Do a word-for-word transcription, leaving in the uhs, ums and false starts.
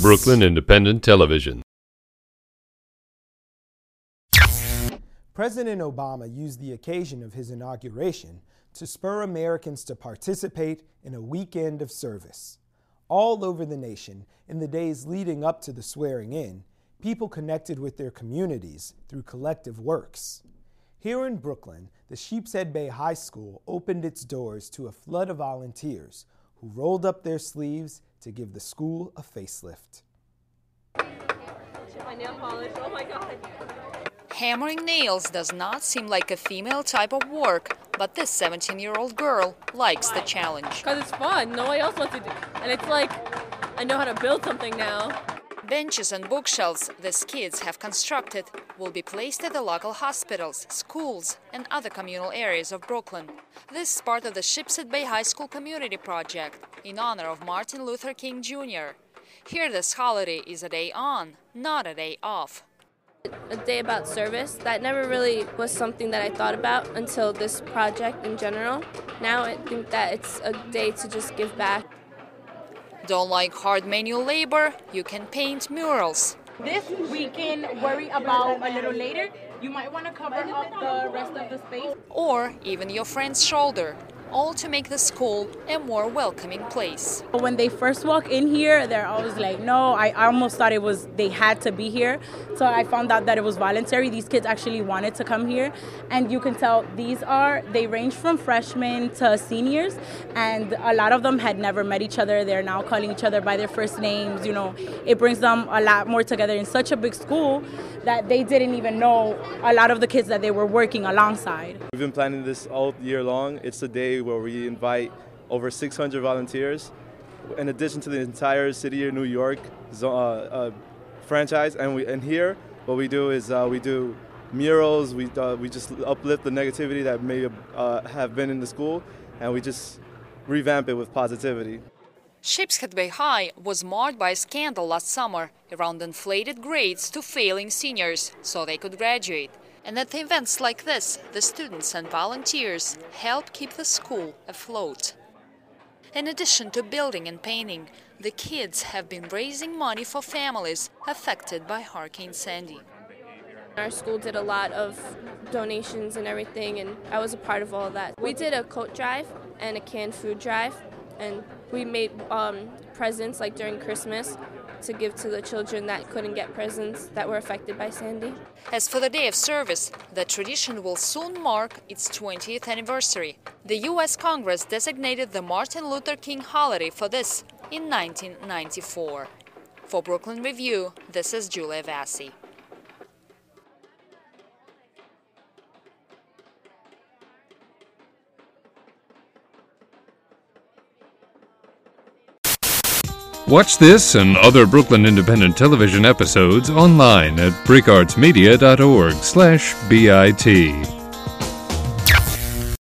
Brooklyn Independent Television. President Obama used the occasion of his inauguration to spur Americans to participate in a weekend of service. All over the nation, in the days leading up to the swearing-in, people connected with their communities through collective works. Here in Brooklyn, the Sheepshead Bay High School opened its doors to a flood of volunteers who rolled up their sleeves to give the school a facelift. My nail polish, oh my God. Hammering nails does not seem like a female type of work, but this seventeen-year-old girl likes the challenge. Because it's fun, no one else wants to do it. And it's like, I know how to build something now. Benches and bookshelves these kids have constructed will be placed at the local hospitals, schools, and other communal areas of Brooklyn. This is part of the Sheepshead Bay High School Community Project in honor of Martin Luther King Junior Here this holiday is a day on, not a day off. A day about service, that never really was something that I thought about until this project in general. Now I think that it's a day to just give back. Don't like hard manual labor? You can paint murals. This weekend, worry about a little later. You might want to cover up the rest of the space. Or even your friend's shoulder. All to make the school a more welcoming place. When they first walk in here, they're always like, no, I almost thought it was they had to be here. So I found out that it was voluntary. These kids actually wanted to come here. And you can tell these are, they range from freshmen to seniors. And a lot of them had never met each other. They're now calling each other by their first names. You know, it brings them a lot more together in such a big school that they didn't even know a lot of the kids that they were working alongside. We've been planning this all year long. It's a day where we invite over six hundred volunteers, in addition to the entire city of New York uh, uh, franchise. And we and here, what we do is uh, we do murals. We uh, we just uplift the negativity that may uh, have been in the school, and we just revamp it with positivity. Sheepshead Bay High was marked by a scandal last summer around inflated grades to failing seniors so they could graduate. And at events like this, the students and volunteers help keep the school afloat. In addition to building and painting, the kids have been raising money for families affected by Hurricane Sandy. Our school did a lot of donations and everything, and I was a part of all of that. We did a coat drive and a canned food drive, and we made um, presents like during Christmas to give to the children that couldn't get presents that were affected by Sandy. As for the day of service, the tradition will soon mark its twentieth anniversary. The U S Congress designated the Martin Luther King holiday for this in nineteen ninety-four. For Brooklyn Review, this is Julia Vassi. Watch this and other Brooklyn Independent Television episodes online at bricartsmedia dot org slash B I T.